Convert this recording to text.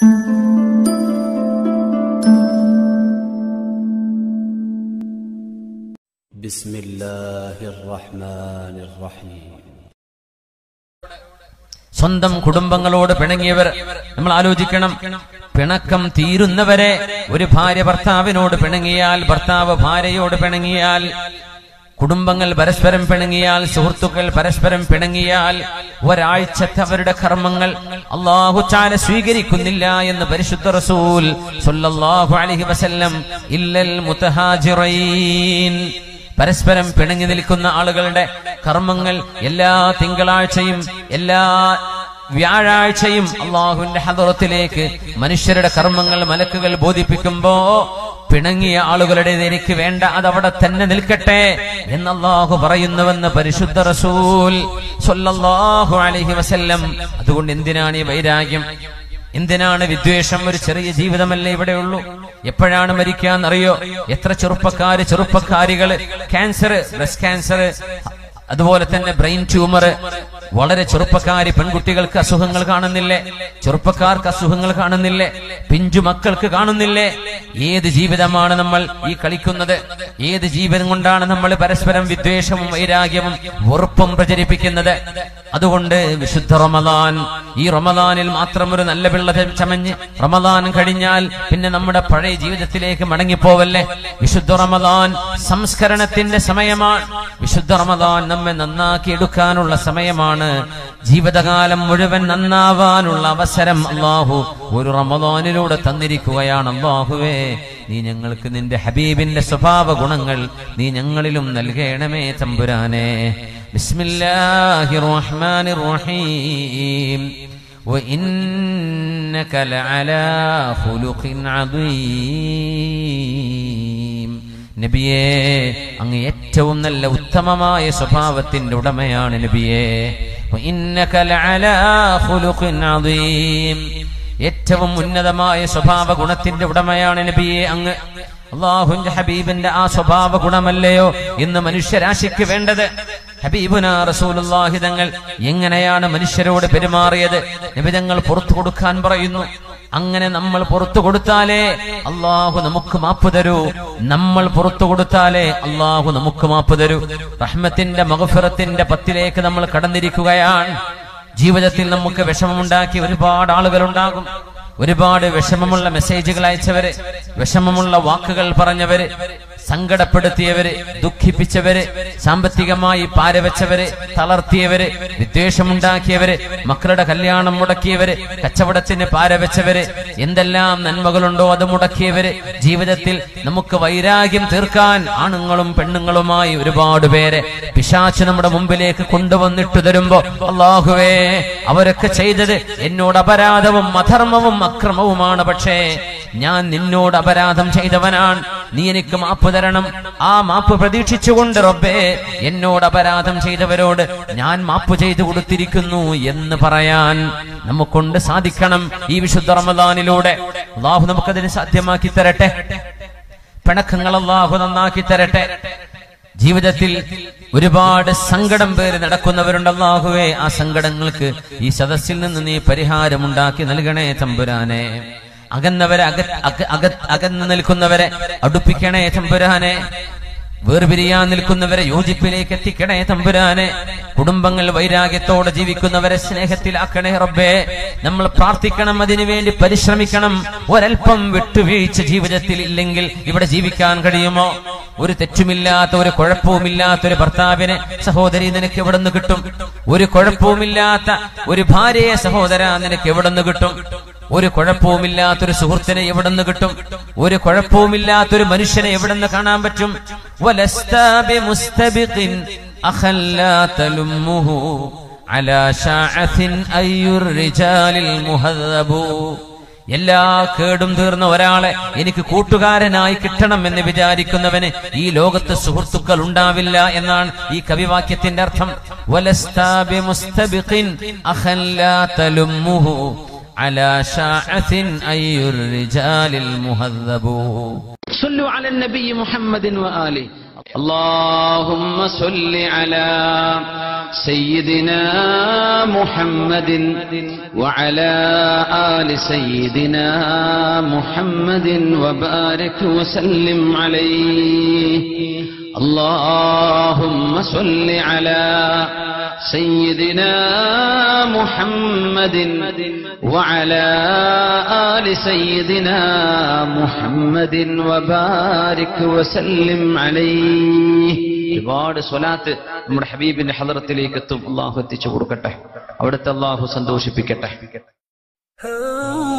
بسم الله الرحمن الرحيم സ്വന്തം കുടുംബങ്ങളോട് പിണങ്ങിയവർ നമ്മൾ ആലോചിക്കണം. പിണക്കം തീരുന്നവരെ, ഒരു ഭാര്യ ഭർത്താവിനോട് പിണങ്ങിയാൽ, ഭർത്താവ് ഭാര്യയോട് പിണങ്ങിയാൽ, കുടുംബങ്ങൾ പരസ്പരം പിണങ്ങിയാൽ, സുഹൃത്തുക്കൾ പരസ്പരം പിണങ്ങിയാൽ, ഒരാഴ്ചത്തെ അവരുടെ കർമ്മങ്ങൾ അല്ലാഹു തആല സ്വീകരിക്കുന്നില്ല എന്ന് പരിശുദ്ധ റസൂൽ സ്വല്ലല്ലാഹു അലൈഹി വസല്ലം ഇല്ലൽ മുതഹാജിറീൻ, പരസ്പരം പിണങ്ങി നിൽക്കുന്ന ആളുകളുടെ കർമ്മങ്ങൾ എല്ലാ തിങ്കളാഴ്ചയും എല്ലാ വ്യാഴാഴ്ചയും അള്ളാഹുവിന്റെ ഹദറത്തിലേക്ക് മനുഷ്യരുടെ കർമ്മങ്ങൾ മലക്കുകൾ ബോധിപ്പിക്കുമ്പോ പിണങ്ങിയ ആളുകളുടെ എനിക്ക് വേണ്ട, അതവിടെ തന്നെ നിൽക്കട്ടെ എന്ന് അല്ലാഹു പറയുന്നുവെന്ന് പരിശുദ്ധ റസൂൽ സ്വല്ലല്ലാഹു അലൈഹി വസല്ലം. അതുകൊണ്ട് എന്തിനാണ് ഈ വൈരാഗ്യം, എന്തിനാണ് വിദ്വേഷം? ഒരു ചെറിയ ജീവിതമല്ലേ ഇവിടെയുള്ളൂ. എപ്പോഴാണ് മരിക്കാന്നറിയോ? എത്ര ചെറുപ്പക്കാരികള് ക്യാൻസർ, ബ്രസ്റ്റ് ക്യാൻസർ, അതുപോലെ തന്നെ ബ്രെയിൻ ട്യൂമർ, വളരെ ചെറുപ്പക്കാരി പെൺകുട്ടികൾക്ക് അസുഖങ്ങൾ കാണുന്നില്ലേ? ചെറുപ്പക്കാർക്ക് അസുഖങ്ങൾ കാണുന്നില്ലേ? പിഞ്ചു മക്കൾക്ക് കാണുന്നില്ലേ? ഏത് ജീവിതമാണ് നമ്മൾ ഈ കളിക്കുന്നത്? ഏത് ജീവിതം കൊണ്ടാണ് നമ്മൾ പരസ്പരം വിദ്വേഷവും വൈരാഗ്യവും വെറുപ്പും പ്രചരിപ്പിക്കുന്നത്? അതുകൊണ്ട് വിശുദ്ധ റമദാൻ, ഈ റമദാനിൽ മാത്രം ഒരു നല്ല വെള്ളത്തിൽ ചമഞ്ഞ് റമദാൻ കഴിഞ്ഞാൽ പിന്നെ നമ്മുടെ പഴയ ജീവിതത്തിലേക്ക് മടങ്ങിപ്പോവല്ലേ. വിശുദ്ധ റമദാൻ സംസ്കരണത്തിന്റെ സമയമാണ്. വിശുദ്ധ റമദാൻ നമ്മെ നന്നാക്കി എടുക്കാനുള്ള സമയമാണ്. ജീവിതകാലം മുഴുവൻ നന്നാവാനുള്ള അവസരം അല്ലാഹു ഒരു റമദാനിലൂടെ തന്നിരിക്കുകയാണ്. അല്ലാഹുവേ, നീ ഞങ്ങൾക്ക് നിന്റെ ഹബീബിന്റെ സ്വഭാവ ഗുണങ്ങൾ നീ ഞങ്ങളിലും നൽകണമേ തമ്പുരാനെ. ബിസ്മില്ലാഹിർ റഹ്മാനിർ റഹീം. വഇന്നക ലഅലാ ഖുലുഖിൻ അദീം. നബിയേ, അങ്ങ് ഏറ്റവും നല്ല ഉത്തമമായ സ്വഭാവത്തിന്റെ ഉടമയാണ് നബിയേ. വഇന്നക ലഅലാ ഖുലുഖിൻ അദീം. ഏറ്റവും ഉന്നതമായ സ്വഭാവ ഗുണത്തിന്റെ ഉടമയാണ് നബിയെ അങ്ങ്. അല്ലാഹുവിന്റെ ഹബീബിന്റെ ആ സ്വഭാവ ഗുണമല്ലയോ ഇന്ന് മനുഷ്യരാശിക്ക് വേണ്ടത്. ഹബീബുനാ റസൂലുള്ളാഹി തങ്ങൾ എങ്ങനെയാണ് മനുഷ്യരോട് പെരുമാറിയത്? നബി തങ്ങൾ പുറത്തു കൊടുക്കാൻ പറയുന്നു. അങ്ങനെ നമ്മൾ പുറത്തു കൊടുത്താലേ അല്ലാഹു നമുക്ക് മാപ്പ് തരൂ. നമ്മൾ പുറത്തു കൊടുത്താലേ അല്ലാഹു നമുക്ക് മാപ്പ് തരൂ. റഹ്മത്തിന്റെ മഗ്ഫിറത്തിന്റെ പത്തിലേക്ക് നമ്മൾ കടന്നിരിക്കുകയാണ്. ജീവിതത്തിൽ നമുക്ക് വിഷമമുണ്ടാക്കി ഒരുപാട് ആളുകളുണ്ടാകും. ഒരുപാട് വിഷമമുള്ള മെസ്സേജുകൾ അയച്ചവര്, വിഷമമുള്ള വാക്കുകൾ പറഞ്ഞവര്, സങ്കടപ്പെടുത്തിയവര്, ദുഃഖിപ്പിച്ചവര്, സാമ്പത്തികമായി പാരവെച്ചവര്, തളർത്തിയവര്, വിദ്വേഷമുണ്ടാക്കിയവര്, മക്കളുടെ കല്യാണം മുടക്കിയവര്, കച്ചവടത്തിന് പാരവെച്ചവര്, എന്തെല്ലാം നന്മകളുണ്ടോ അത് മുടക്കിയവര്. ജീവിതത്തിൽ നമുക്ക് വൈരാഗ്യം തീർക്കാൻ ആണുങ്ങളും പെണ്ണുങ്ങളുമായി ഒരുപാട് പേരെ പിശാച് നമ്മുടെ മുമ്പിലേക്ക് കൊണ്ടുവന്നിട്ട് തരുമ്പോ അല്ലാഹുവേ, അവരൊക്കെ ചെയ്തത് എന്നോട് അപരാധവും അധർമ്മവും അക്രമവുമാണ്. പക്ഷേ ഞാൻ നിന്നോട് അപരാധം ചെയ്തവനാണ്, നീ എനിക്ക് മാപ്പ് തരണം. ആ മാപ്പ് പ്രതീക്ഷിച്ചുകൊണ്ട് റബ്ബേ, എന്നോട് അപരാധം ചെയ്തവരോട് ഞാൻ മാപ്പ് ചെയ്തു കൊടുത്തിരിക്കുന്നു എന്ന് പറയാൻ നമുക്കൊണ്ട് സാധിക്കണം. ഈ വിശുദ്ധ റമദാനിലൂടെ അല്ലാഹു നമുക്കതിന് സാധ്യമാക്കി തരട്ടെ. പിണക്കങ്ങൾ അല്ലാഹു നന്നാക്കി തരട്ടെ. ജീവിതത്തിൽ ഒരുപാട് സങ്കടം പേര് നടക്കുന്നവരുണ്ട്. അല്ലാഹുവേ, ആ സങ്കടങ്ങൾക്ക് ഈ സദസ്സിൽ നിന്ന് നീ പരിഹാരമുണ്ടാക്കി നൽകണേ തമ്പുരാനെ. അകന്നവരെ അകന്നു നിൽക്കുന്നവരെ അടുപ്പിക്കണേ തമ്പുരാനെ. വേർപിരിയാൻ നിൽക്കുന്നവരെ യോജിപ്പിലേക്ക് എത്തിക്കണേ തമ്പുരാനെ. കുടുംബങ്ങൾ വൈരാഗ്യത്തോടെ ജീവിക്കുന്നവരെ സ്നേഹത്തിലാക്കണേ റബ്ബേ. നമ്മൾ പ്രാർത്ഥിക്കണം, അതിനുവേണ്ടി പരിശ്രമിക്കണം. ഒരൽപ്പം വിട്ടുവീഴ്ച ജീവിതത്തിൽ ഇല്ലെങ്കിൽ ഇവിടെ ജീവിക്കാൻ കഴിയുമോ? ഒരു തെറ്റുമില്ലാത്ത, ഒരു കുഴപ്പവുമില്ലാത്ത ഒരു ഭർത്താവിനെ സഹോദരി നിനക്ക് എവിടെ നിന്ന് കിട്ടും? ഒരു കുഴപ്പവുമില്ലാത്ത ഒരു ഭാര്യയെ സഹോദര നിനക്ക് എവിടെ നിന്ന് കിട്ടും? ഒരു കുഴപ്പവുമില്ലാത്തൊരു സുഹൃത്തിനെ എവിടെ നിന്ന് കിട്ടും? ഒരു കുഴപ്പവുമില്ലാത്തൊരു മനുഷ്യനെ എവിടെ നിന്ന് കാണാൻ പറ്റും? എല്ലാ കേടും തീർന്ന ഒരാളെ എനിക്ക് കൂട്ടുകാരനായി കിട്ടണം എന്ന് വിചാരിക്കുന്നവന് ഈ ലോകത്ത് സുഹൃത്തുക്കൾ ഉണ്ടാവില്ല എന്നാണ് ഈ കവിവാക്യത്തിന്റെ അർത്ഥം. على شاعة أي الرجال المهذب صلوا على النبي محمد وآله اللهم صل على سيدنا محمد وعلى آل سيدنا محمد وبارك وسلم عليه. اللهم صل على سيدنا محمد وعلى آل سيدنا محمد وبارك وسلم عليه. ഒരുപാട് സ്വലാത്ത് നമ്മുടെ ഹബീബിന്റെ ഹദറത്തിലേക്ക് എത്തും. അല്ലാഹു എത്തിച്ചു കൊടുക്കട്ടെ, അവിടുത്തെ അല്ലാഹു സന്തോഷിപ്പിക്കട്ടെ.